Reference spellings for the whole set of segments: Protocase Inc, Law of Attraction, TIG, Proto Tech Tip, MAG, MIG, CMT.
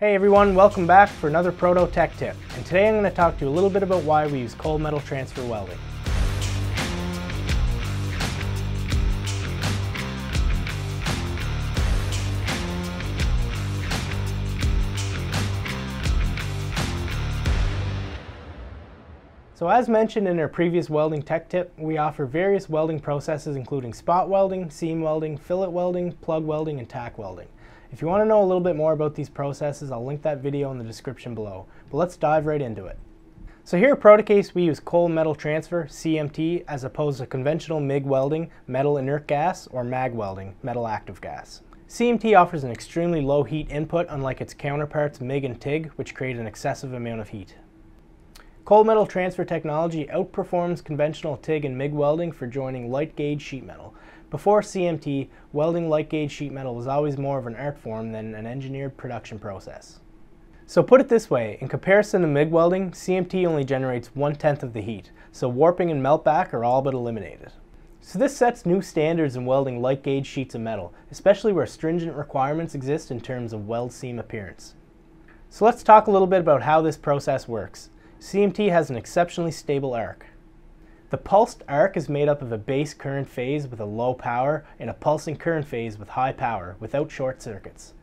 Hey everyone, welcome back for another Proto Tech Tip, and today I'm going to talk to you a little bit about why we use cold metal transfer welding. So as mentioned in our previous welding tech tip, we offer various welding processes including spot welding, seam welding, fillet welding, plug welding, and tack welding. If you want to know a little bit more about these processes, I'll link that video in the description below, but let's dive right into it. So here at Protocase, we use cold metal transfer, CMT, as opposed to conventional MIG welding, metal inert gas, or MAG welding, metal active gas. CMT offers an extremely low heat input, unlike its counterparts MIG and TIG, which create an excessive amount of heat. Cold metal transfer technology outperforms conventional TIG and MIG welding for joining light gauge sheet metal. Before CMT, welding light gauge sheet metal was always more of an art form than an engineered production process. So put it this way, in comparison to MIG welding, CMT only generates 1/10 of the heat, so warping and meltback are all but eliminated. So this sets new standards in welding light gauge sheets of metal, especially where stringent requirements exist in terms of weld seam appearance. So let's talk a little bit about how this process works. CMT has an exceptionally stable arc. The pulsed arc is made up of a base current phase with a low power and a pulsing current phase with high power, without short circuits.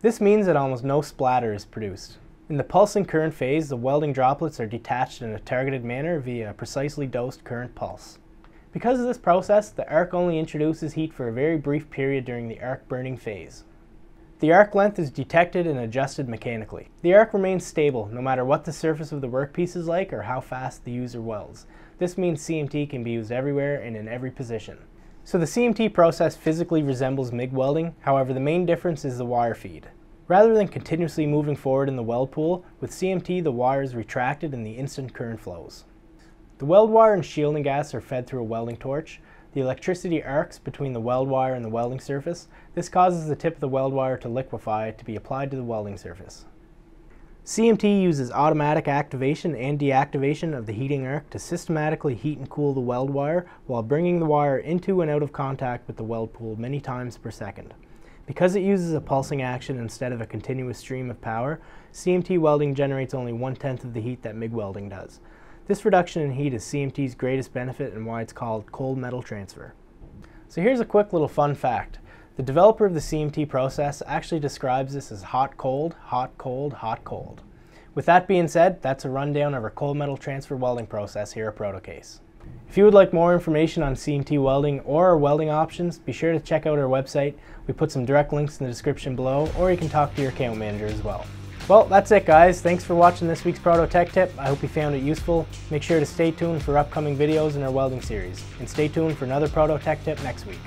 This means that almost no splatter is produced. In the pulsing current phase, the welding droplets are detached in a targeted manner via a precisely dosed current pulse. Because of this process, the arc only introduces heat for a very brief period during the arc burning phase. The arc length is detected and adjusted mechanically. The arc remains stable no matter what the surface of the workpiece is like or how fast the user welds. This means CMT can be used everywhere and in every position. So the CMT process physically resembles MIG welding, however the main difference is the wire feed. Rather than continuously moving forward in the weld pool, with CMT the wire is retracted and the instant current flows. The weld wire and shielding gas are fed through a welding torch. The electricity arcs between the weld wire and the welding surface. This causes the tip of the weld wire to liquefy to be applied to the welding surface. CMT uses automatic activation and deactivation of the heating arc to systematically heat and cool the weld wire while bringing the wire into and out of contact with the weld pool many times per second. Because it uses a pulsing action instead of a continuous stream of power, CMT welding generates only 1/10 of the heat that MIG welding does. This reduction in heat is CMT's greatest benefit and why it's called cold metal transfer. So here's a quick little fun fact. The developer of the CMT process actually describes this as hot cold, hot cold, hot cold. With that being said, that's a rundown of our cold metal transfer welding process here at Protocase. If you would like more information on CMT welding or our welding options, be sure to check out our website. We put some direct links in the description below, or you can talk to your account manager as well. Well, that's it guys. Thanks for watching this week's Proto Tech Tip. I hope you found it useful. Make sure to stay tuned for upcoming videos in our welding series, and stay tuned for another Proto Tech Tip next week.